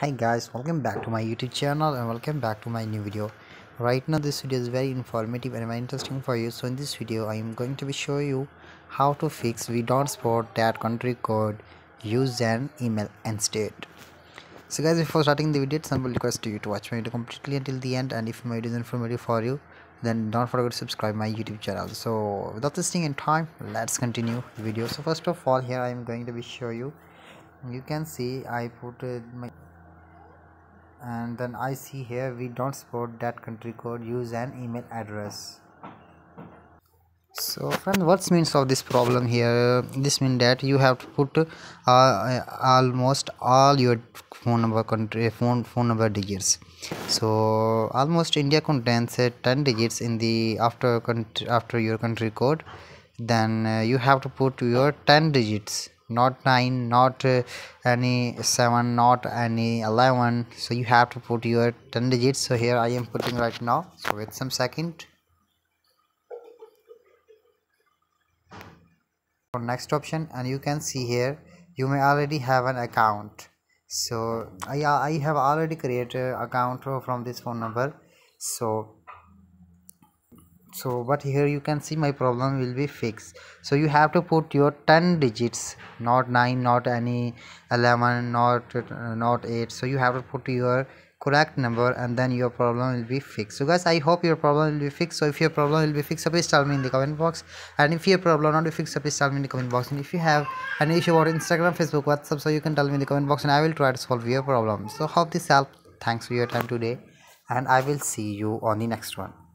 Hi guys, welcome back to my YouTube channel and welcome back to my new video. Right now this video is very informative and very interesting for you. So in this video I am going to be showing you how to fix we don't support that country code, use an email instead. So guys, before starting the video, it's simple request to you to watch my video completely until the end, and if my video is informative for you, then don't forget to subscribe my YouTube channel. So without wasting any time, let's continue the video. So first of all, here I am going to be show you. You can see I put my, and then I see here we don't support that country code, use an email address. So friends, what's means of this problem here? This means that you have to put almost all your phone number digits. So almost India contains 10 digits in the after your country code. Then you have to put your 10 digits, not 9, not any 7, not any 11. So you have to put your 10 digits. So here I am putting right now. So wait some second. For next option, and you can see here you may already have an account. So I have already created account from this phone number. So but here you can see my problem will be fixed. So you have to put your 10 digits, not 9, not any 11, not 8. So you have to put your correct number, and then your problem will be fixed. So guys, I hope your problem will be fixed. So if your problem will be fixed, please tell me in the comment box, and if your problem not be fixed, please tell me in the comment box. And if you have an issue about Instagram, Facebook, WhatsApp, so you can tell me in the comment box and I will try to solve your problem. So hope this helped. Thanks for your time today, and I will see you on the next one.